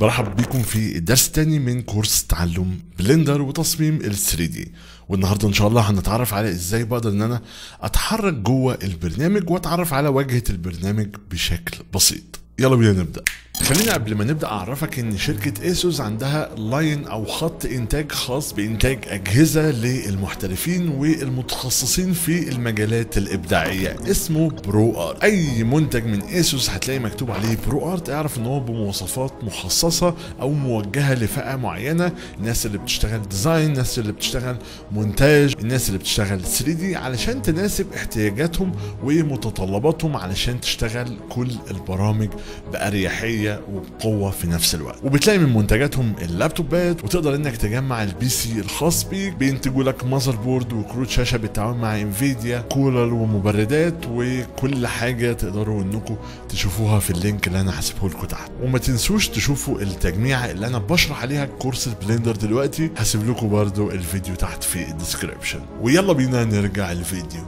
برحب بكم في درس تاني من كورس تعلم بلندر وتصميم ال 3D. والنهارده ان شاء الله هنتعرف على ازاي بقدر ان انا اتحرك جوه البرنامج واتعرف على واجهه البرنامج بشكل بسيط. يلا بينا نبدا. خلينا قبل ما نبدا اعرفك ان شركه ايسوس عندها لاين او خط انتاج خاص بانتاج اجهزه للمحترفين والمتخصصين في المجالات الابداعيه اسمه برو ارت. اي منتج من ايسوس هتلاقي مكتوب عليه برو ارت اعرف ان هو بمواصفات مخصصه او موجهه لفئه معينه، الناس اللي بتشتغل ديزاين، الناس اللي بتشتغل مونتاج، الناس اللي بتشتغل 3D، علشان تناسب احتياجاتهم ومتطلباتهم علشان تشتغل كل البرامج باريحيه وبقوه في نفس الوقت. وبتلاقي من منتجاتهم اللابتوبات، وتقدر انك تجمع البي سي الخاص بيك، بينتجوا لك ماذر بورد وكروت شاشه بالتعاون مع انفيديا، كولر ومبردات وكل حاجه تقدروا انكم تشوفوها في اللينك اللي انا هسيبه لكم تحت. وما تنسوش تشوفوا التجميعه اللي انا بشرح عليها كورس بلندر دلوقتي، هسيب لكم برده الفيديو تحت في الديسكربشن. ويلا بينا نرجع للفيديو.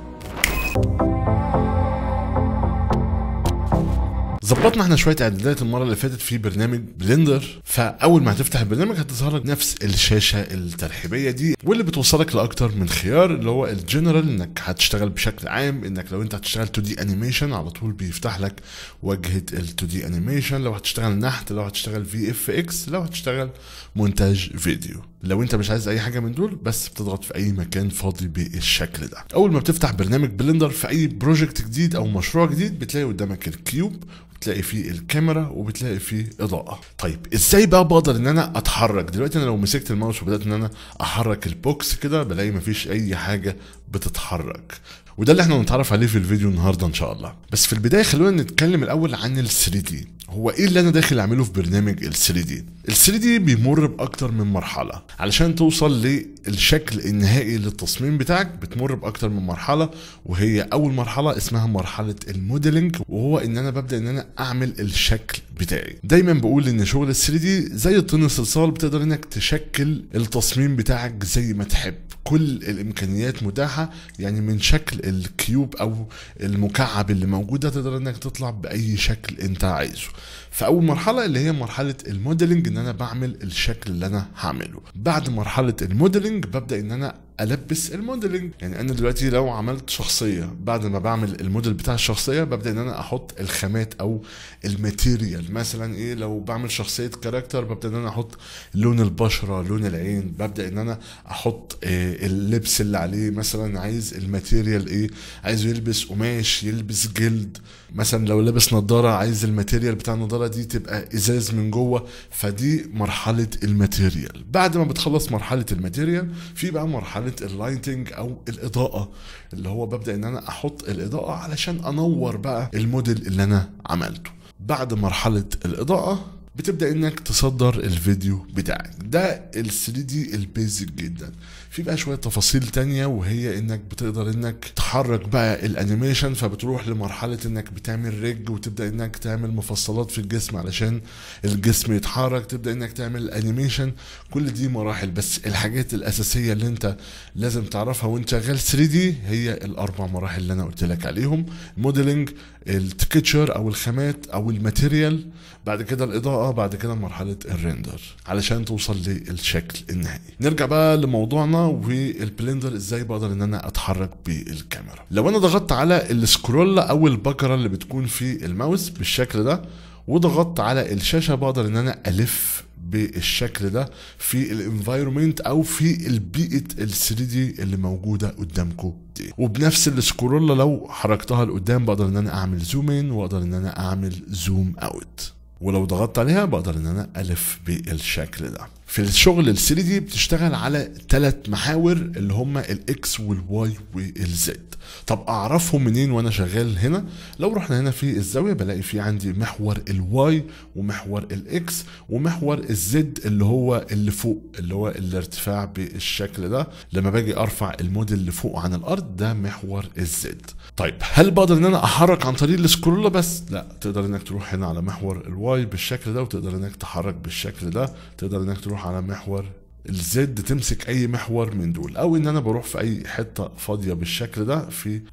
ظبطنا احنا شويه اعدادات المره اللي فاتت في برنامج بلندر، فاول ما هتفتح البرنامج هتظهر لك نفس الشاشه الترحيبيه دي، واللي بتوصلك لاكتر من خيار اللي هو الجنرال، انك هتشتغل بشكل عام، انك لو انت هتشتغل 2D انيميشن على طول بيفتح لك واجهه ال 2D انيميشن، لو هتشتغل نحت، لو هتشتغل VFX، لو هتشتغل مونتاج فيديو. لو انت مش عايز اي حاجه من دول بس بتضغط في اي مكان فاضي بالشكل ده. اول ما بتفتح برنامج بلندر في اي بروجكت جديد او مشروع جديد بتلاقي قدامك الكيوب، بتلاقي فيه الكاميرا، وبتلاقي فيه اضاءه. طيب ازاي بقى بقدر ان انا اتحرك؟ دلوقتي انا لو مسكت الماوس وبدات ان انا احرك البوكس كده بلاقي مفيش اي حاجه بتتحرك، وده اللي احنا هنتعرف عليه في الفيديو النهارده ان شاء الله. بس في البدايه خلونا نتكلم الاول عن ال 3D. هو ايه اللي انا داخل اعمله في برنامج ال 3D؟ ال 3D بيمر باكتر من مرحله علشان توصل للشكل النهائي للتصميم بتاعك، بتمر باكتر من مرحله، وهي اول مرحله اسمها مرحله الموديلنج، وهو ان انا ببدا ان انا اعمل الشكل بتاعي. دايما بقول ان شغل ال 3D زي طن الصلصال، بتقدر انك تشكل التصميم بتاعك زي ما تحب، كل الامكانيات متاحه، يعني من شكل الكيوب او المكعب اللي موجوده تقدر انك تطلع باي شكل انت عايزه. فاول مرحله اللي هي مرحله الموديلنج، ان انا بعمل الشكل اللي انا هعمله. بعد مرحله الموديلنج ببدا ان انا البس الموديلنج، يعني انا دلوقتي لو عملت شخصيه بعد ما بعمل الموديل بتاع الشخصيه ببدا ان انا احط الخامات او الماتيريال. مثلا ايه؟ لو بعمل شخصيه كاركتر ببدا ان انا احط لون البشره، لون العين، ببدا ان انا احط اللبس اللي عليه. مثلا عايز الماتيريال ايه؟ عايزه يلبس قماش، يلبس جلد. مثلا لو لابس نظاره عايز الماتيريال بتاع النظاره دي تبقى ازاز من جوه، فدي مرحله الماتيريال. بعد ما بتخلص مرحله الماتيريال في بقى مرحله اللايتنج او الاضاءه، اللي هو ببدا ان انا احط الاضاءه علشان انور بقى الموديل اللي انا عملته. بعد مرحله الاضاءه بتبدا انك تصدر الفيديو بتاعك. ده ال 3D البيزك جدا. في بقى شويه تفاصيل تانية، وهي انك بتقدر انك تحرك بقى الانيميشن، فبتروح لمرحله انك بتعمل رج وتبدا انك تعمل مفصلات في الجسم علشان الجسم يتحرك، تبدا انك تعمل انيميشن. كل دي مراحل، بس الحاجات الاساسيه اللي انت لازم تعرفها وانت شغال 3D هي الاربع مراحل اللي انا قلت لك عليهم: الموديلنج، التكتشر او الخامات او الماتيريال، بعد كده الاضاءه، بعد كده مرحله الريندر، علشان توصل للشكل النهائي. نرجع بقى لموضوعنا والبلندر، ازاي بقدر ان انا اتحرك بالكاميرا. لو انا ضغطت على السكرول او البكره اللي بتكون في الماوس بالشكل ده وضغطت على الشاشه بقدر ان انا الف بالشكل ده في الانفايرومنت او في البيئه ال 3D اللي موجوده قدامكم دي. وبنفس السكرول لو حركتها لقدام بقدر ان انا اعمل زوم ان واقدر ان انا اعمل زوم اوت، ولو ضغطت عليها بقدر ان انا الف بالشكل ده. في الشغل ال 3D بتشتغل على 3 محاور اللي هم الاكس والواي والزد. طب اعرفهم منين وانا شغال هنا؟ لو رحنا هنا في الزاويه بلاقي في عندي محور الواي ومحور الاكس ومحور الزد اللي هو اللي فوق، اللي هو الارتفاع بالشكل ده. لما باجي ارفع الموديل اللي فوق عن الارض ده محور الزد. طيب هل بقدر ان انا احرك عن طريق السكرول بس؟ لا، تقدر انك تروح هنا على محور الواي بالشكل ده، وتقدر انك تحرك بالشكل ده، تقدر انك تروح على محور الزد تمسك اي محور من دول، او ان انا بروح في اي حته فاضيه بالشكل ده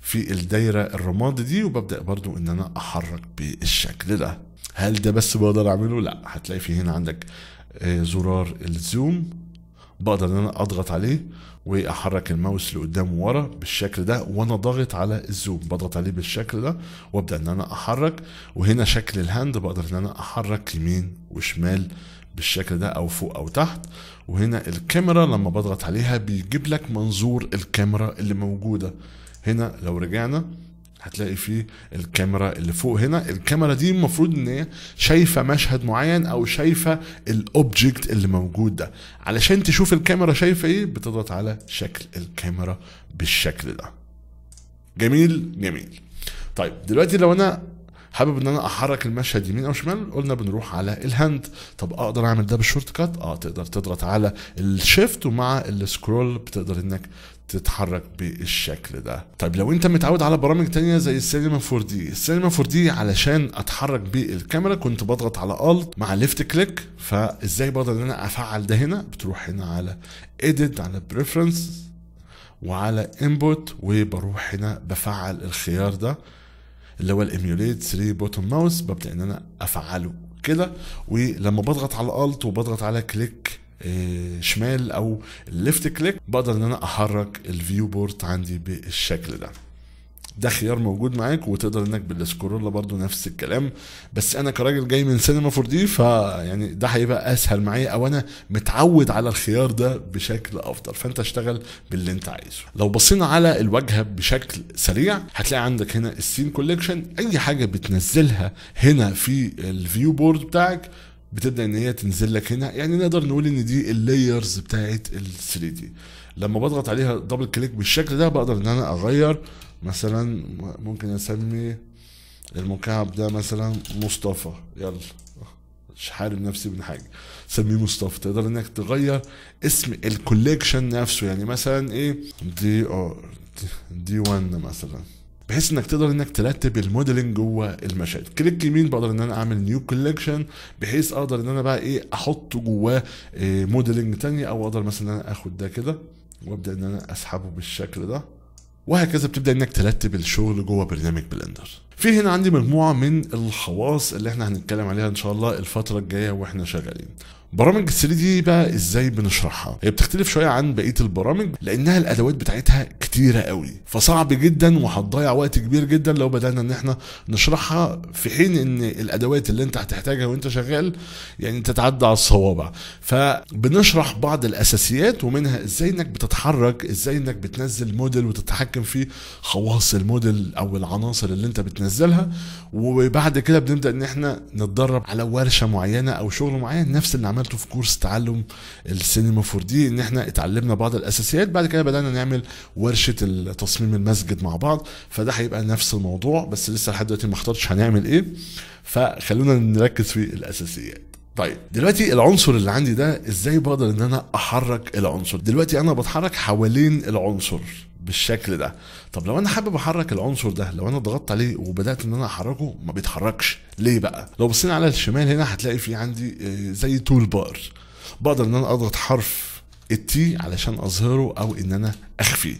في الدايره الرمادي دي، وببدا برضو ان انا احرك بالشكل ده. هل ده بس بقدر اعمله؟ لا، هتلاقي في هنا عندك زرار الزوم بقدر ان انا اضغط عليه واحرك الماوس لقدام وورا بالشكل ده، وانا ضاغط على الزوم بضغط عليه بالشكل ده وابدا ان انا احرك. وهنا شكل الهاند بقدر ان انا احرك يمين وشمال بالشكل ده او فوق او تحت. وهنا الكاميرا لما بضغط عليها بيجيب لك منظور الكاميرا اللي موجوده. هنا لو رجعنا هتلاقي فيه الكاميرا اللي فوق، هنا الكاميرا دي المفروض ان هي شايفه مشهد معين او شايفه الاوبجكت اللي موجود ده. علشان تشوف الكاميرا شايفه ايه بتضغط على شكل الكاميرا بالشكل ده. جميل جميل. طيب دلوقتي لو انا حابب ان انا احرك المشهد يمين او شمال، قلنا بنروح على الهاند. طب اقدر اعمل ده بالشورت كات؟ تقدر تضغط على الشيفت ومع السكرول بتقدر انك تتحرك بالشكل ده. طيب لو انت متعود على برامج تانية زي السينما 4D، السينما 4D علشان اتحرك بالكاميرا كنت بضغط على الت مع ليفت كليك. فازاي بقدر ان انا افعل ده؟ هنا بتروح هنا على اديت، على بريفرنس وعلى انبوت، وبروح هنا بفعل الخيار ده اللي هو الاميوليت 3 بوتون ماوس، ببدا ان انا افعله كده. ولما بضغط على الت وبضغط على كليك شمال او الليفت كليك بقدر ان انا احرك الفيو بورت عندي بالشكل ده. ده خيار موجود معاك، وتقدر انك بالسكرول برضو نفس الكلام. بس انا كراجل جاي من سينما 4D فيعني ده هيبقى اسهل معايا، او انا متعود على الخيار ده بشكل افضل، فانت اشتغل باللي انت عايزه. لو بصينا على الواجهه بشكل سريع هتلاقي عندك هنا السين كوليكشن، اي حاجه بتنزلها هنا في الفيو بورد بتاعك بتبدا ان هي تنزل لك هنا. يعني نقدر نقول ان دي اللايرز بتاعت ال 3D. لما بضغط عليها دبل كليك بالشكل ده بقدر ان انا اغير، مثلا ممكن اسمي المكعب ده مثلا مصطفى، يلا مش حارم نفسي من حاجه، سميه مصطفى. تقدر انك تغير اسم الكوليكشن نفسه، يعني مثلا ايه دي 1 مثلا، بحيث انك تقدر انك ترتب الموديلنج جوه المشهد. كليك يمين بقدر ان انا اعمل نيو كوليكشن، بحيث اقدر ان انا بقى ايه احط جواه موديلنج تاني، او اقدر مثلا انا اخد ده كده وابدا ان انا اسحبه بالشكل ده، وهكذا بتبدا انك ترتب الشغل جوه برنامج بلندر. في هنا عندي مجموعه من الخواص اللي احنا هنتكلم عليها ان شاء الله الفتره الجايه واحنا شغالين. برامج ال 3D بقى ازاي بنشرحها؟ هي بتختلف شويه عن بقيه البرامج لانها الادوات بتاعتها كتيره قوي، فصعب جدا وهتضيع وقت كبير جدا لو بدانا ان احنا نشرحها، في حين ان الادوات اللي انت هتحتاجها وانت شغال يعني تتعدى على الصوابع. فبنشرح بعض الاساسيات، ومنها ازاي انك بتتحرك، ازاي انك بتنزل موديل وتتحكم في خواص الموديل او العناصر اللي انت بتنزلها. وبعد كده بنبدا ان احنا نتدرب على ورشه معينه او شغل معين، نفس اللي عملته في كورس تعلم السينما 4D، ان احنا اتعلمنا بعض الاساسيات. بعد كده بدأنا نعمل ورشة تصميم المسجد مع بعض، فده هيبقى نفس الموضوع، بس لسه لحد دلوقتي ما اخترتش هنعمل ايه، فخلونا نركز في الاساسيات. طيب دلوقتي العنصر اللي عندي ده ازاي بقدر ان انا احرك العنصر؟ دلوقتي انا بتحرك حوالين العنصر بالشكل ده. طب لو انا حابب احرك العنصر ده، لو انا ضغطت عليه وبدات ان انا احركه ما بيتحركش، ليه بقى؟ لو بصينا على الشمال هنا هتلاقي في عندي زي تول بار، بقدر ان انا اضغط حرف التي علشان اظهره او ان انا اخفيه.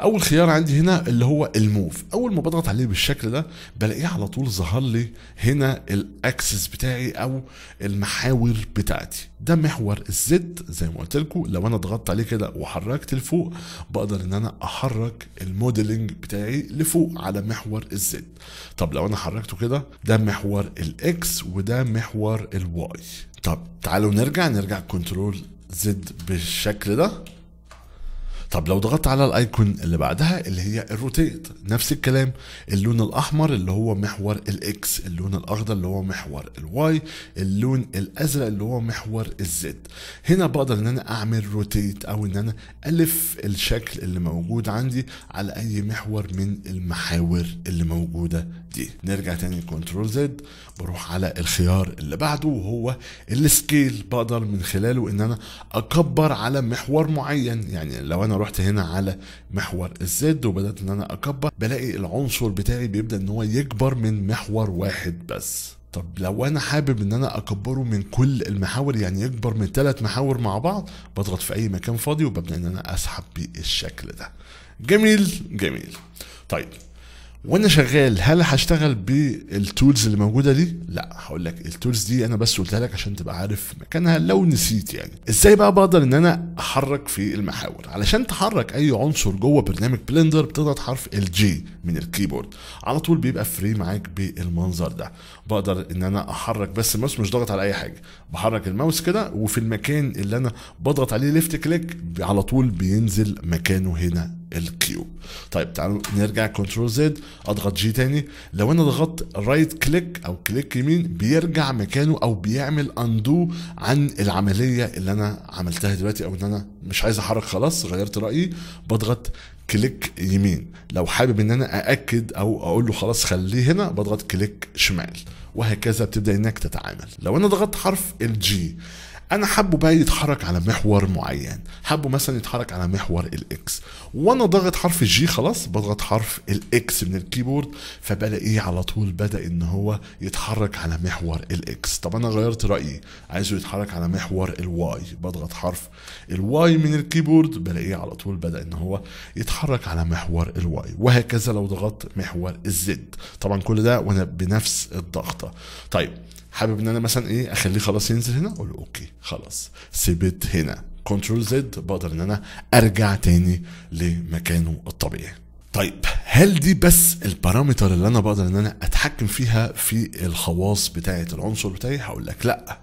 اول خيار عندي هنا اللي هو الموف، اول ما بضغط عليه بالشكل ده بلاقيه على طول ظهر لي هنا الاكسس بتاعي او المحاور بتاعتي. ده محور الزد زي ما قلت لكم، لو انا ضغطت عليه كده وحركت لفوق بقدر ان انا احرك الموديلنج بتاعي لفوق على محور الزد. طب لو انا حركته كده، ده محور الاكس وده محور الواي. طب تعالوا نرجع كنترول زد بالشكل ده. طب لو ضغطت على الايكون اللي بعدها اللي هي الروتيت، نفس الكلام، اللون الاحمر اللي هو محور الاكس، اللون الاخضر اللي هو محور الواي، اللون الازرق اللي هو محور الزد. هنا بقدر ان انا اعمل روتيت او ان انا الف الشكل اللي موجود عندي على اي محور من المحاور اللي موجوده دي. نرجع تاني كنترول زد، بروح على الخيار اللي بعده وهو السكيل، بقدر من خلاله ان انا اكبر على محور معين. يعني لو انا رحت هنا على محور الزد وبدأت ان انا اكبر بلاقي العنصر بتاعي بيبدأ ان هو يكبر من محور واحد بس. طب لو انا حابب ان انا اكبره من كل المحاور، يعني يكبر من 3 محاور مع بعض، بضغط في اي مكان فاضي وببدا ان انا اسحب بالشكل ده. جميل جميل. طيب وانا شغال هل هشتغل بالتولز اللي موجوده دي؟ لا، هقول لك التولز دي انا بس قلتها لك عشان تبقى عارف مكانها لو نسيت. يعني ازاي بقى بقدر ان انا احرك في المحاور؟ علشان تحرك اي عنصر جوه برنامج بلندر بتضغط حرف الجي من الكيبورد، على طول بيبقى فري معاك بالمنظر ده. بقدر ان انا احرك بس الماوس، مش ضاغط على اي حاجه، بحرك الماوس كده وفي المكان اللي انا بضغط عليه ليفت كليك على طول بينزل مكانه هنا الكيوب. طيب تعالوا نرجع كنترول زد، اضغط جي تاني. لو انا ضغطت رايت كليك او كليك يمين بيرجع مكانه او بيعمل اندو عن العمليه اللي انا عملتها دلوقتي، او ان انا مش عايز احرك خلاص غيرت رايي، بضغط كليك يمين. لو حابب ان انا ااكد او اقول له خلاص خليه هنا بضغط كليك شمال، وهكذا بتبدا انك تتعامل. لو انا ضغطت حرف الجي، انا حابه بقى يتحرك على محور معين، حابه مثلا يتحرك على محور الاكس، وانا ضاغط حرف الجي خلاص بضغط حرف الاكس من الكيبورد فبلاقيه على طول بدا ان هو يتحرك على محور الاكس. طب انا غيرت رايي عايزه يتحرك على محور الواي، بضغط حرف الواي من الكيبورد بلاقيه على طول بدا ان هو يتحرك على محور الواي، وهكذا لو ضغطت محور الزد. طبعا كل ده وانا بنفس الضغطه. طيب حابب ان انا مثلا ايه اخليه خلاص ينزل هنا، اقول له اوكي خلاص سيبت هنا كنترول زد، بقدر ان انا ارجع تاني لمكانه الطبيعي. طيب هل دي بس البارامتر اللي انا بقدر ان انا اتحكم فيها في الخواص بتاعه العنصر بتاعي؟ هقول لك لا.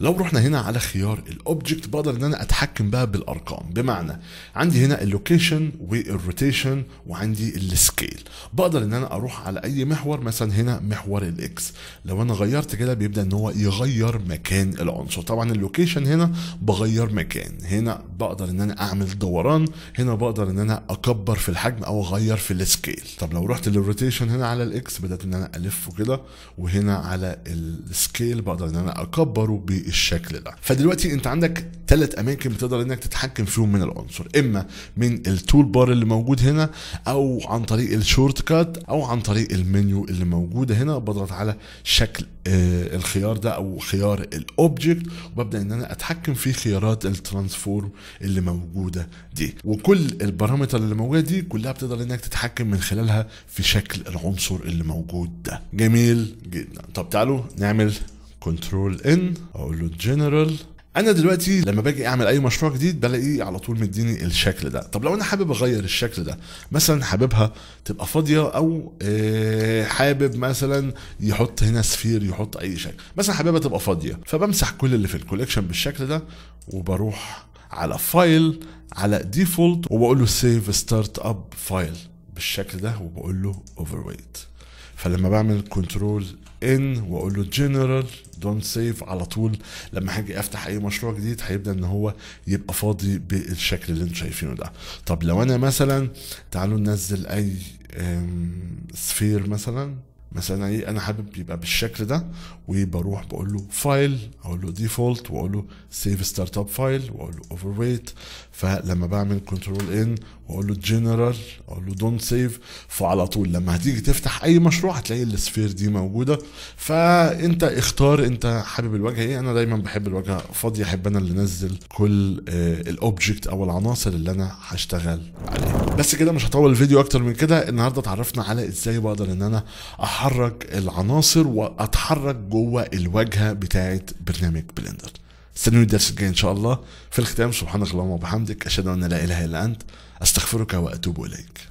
لو رحنا هنا على خيار الاوبجكت بقدر ان انا اتحكم بقى بالارقام، بمعنى عندي هنا اللوكيشن والروتيشن وعندي السكيل. بقدر ان انا اروح على اي محور، مثلا هنا محور الاكس، لو انا غيرت كده بيبدا ان هو يغير مكان العنصر. طبعا اللوكيشن هنا بغير مكان، هنا بقدر ان انا اعمل دوران، هنا بقدر ان انا اكبر في الحجم او اغير في السكيل. طب لو رحت للروتيشن هنا على الاكس بدات ان انا الفه كده، وهنا على السكيل بقدر ان انا اكبره بالشكل ده. فدلوقتي انت عندك 3 اماكن بتقدر انك تتحكم فيهم من العنصر، اما من التول بار اللي موجود هنا، او عن طريق الشورت كات، او عن طريق المنيو اللي موجوده هنا. بضغط على شكل الخيار ده او خيار الاوبجكت وببدا ان انا اتحكم في خيارات الترانسفورم اللي موجوده دي، وكل البارامتر اللي موجوده دي كلها بتقدر انك تتحكم من خلالها في شكل العنصر اللي موجود ده. جميل جدا. طب تعالوا نعمل كنترول ان، اقول له جنرال. انا دلوقتي لما باجي اعمل اي مشروع جديد بلاقيه على طول مديني الشكل ده. طب لو انا حابب اغير الشكل ده، مثلا حاببها تبقى فاضيه، او حابب مثلا يحط هنا سفير، يحط اي شكل، مثلا حاببها تبقى فاضيه، فبمسح كل اللي في الكوليكشن بالشكل ده وبروح على فايل على ديفولت وبقول له سيف ستارت اب فايل بالشكل ده وبقول له اوفرويت. فلما بعمل كنترول ان واقول له جنرال دونت سيف، على طول لما هاجي افتح اي مشروع جديد هيبدا ان هو يبقى فاضي بالشكل اللي انتم شايفينه ده. طب لو انا مثلا تعالوا ننزل اي سفير مثلا ايه انا حابب يبقى بالشكل ده، وبروح بقول له فايل، اقول له ديفولت واقول له سيف ستارت اب فايل واقول له اوفر ريت. فلما بعمل كنترول ان واقول له جنرال اقول له دونت سيف، فعلى طول لما هتيجي تفتح اي مشروع هتلاقي السفير دي موجوده. فانت اختار انت حابب الواجهه ايه. انا دايما بحب الواجهه فاضيه، احب انا اللي انزل كل الاوبجكت او العناصر اللي انا هشتغل عليها. بس كده مش هطول الفيديو اكتر من كده. النهارده اتعرفنا على ازاي بقدر ان انا احرك العناصر واتحرك جوه الواجهه بتاعت برنامج بلندر. استنوني الدرس الجاي ان شاء الله. في الختام، سبحانك اللهم وبحمدك، اشهد ان لا اله الا انت، استغفرك واتوب اليك.